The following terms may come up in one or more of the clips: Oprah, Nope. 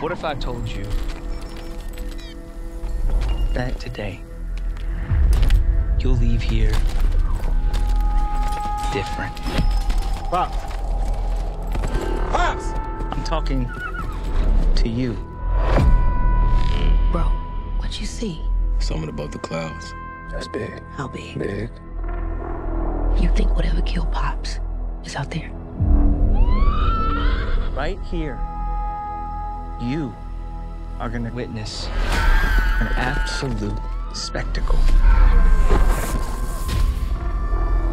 What if I told you that today you'll leave here different? Pops! Pops! I'm talking to you. Bro, what'd you see? Something above the clouds. That's big. How big? Big. You think whatever killed Pops is out there? Right here, you are going to witness an absolute spectacle.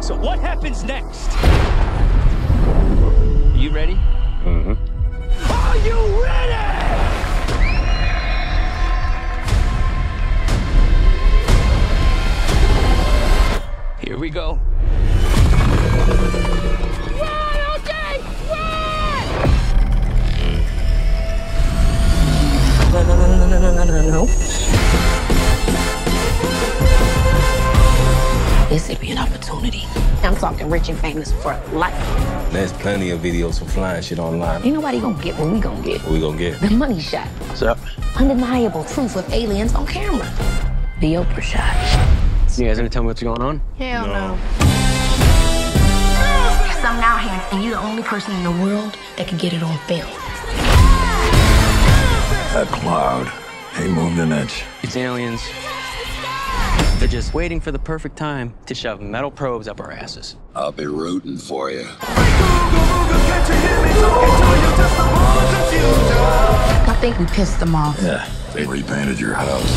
So what happens next? Are you ready? Mm-hmm. Are you ready? Here we go. Nope. This would be an opportunity. I'm talking rich and famous for life. There's plenty of videos for flying shit online. Ain't nobody gonna get what we gonna get. What we gonna get? The money shot. What's up? Undeniable proof of aliens on camera. The Oprah shot. So you guys gonna tell me what's going on? Hell no. There's something out here, and you're the only person in the world that could get it on film. That cloud. They moved an inch. It's aliens. They're just waiting for the perfect time to shove metal probes up our asses. I'll be rooting for you. I think we pissed them off. Yeah, they repainted your house.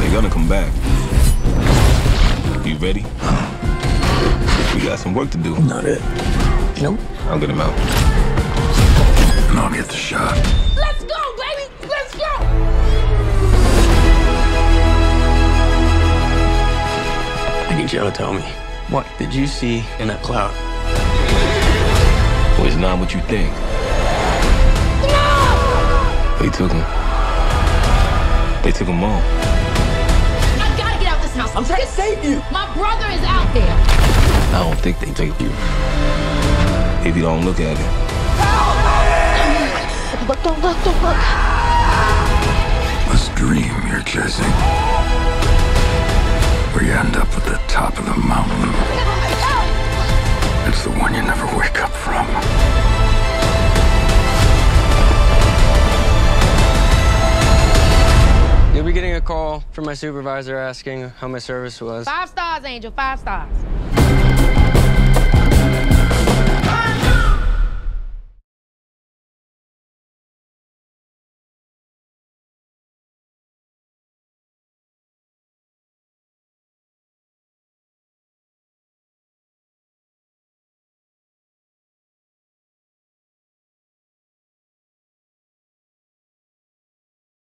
They're gonna come back. You ready? We got some work to do. Not it. Nope. I'll get him out. And I'll get the shot. Joe, tell me, what did you see in that cloud? Well, it's not what you think. No! They took him. They took him all. I gotta get out this house. I'm trying to save you. My brother is out there. I don't think they take you. If you don't look at it. Help me! Look, don't look. This dream you're chasing. You end up at the top of the mountain. It's the one you never wake up from. You'll be getting a call from my supervisor asking how my service was. 5 stars, Angel, 5 stars.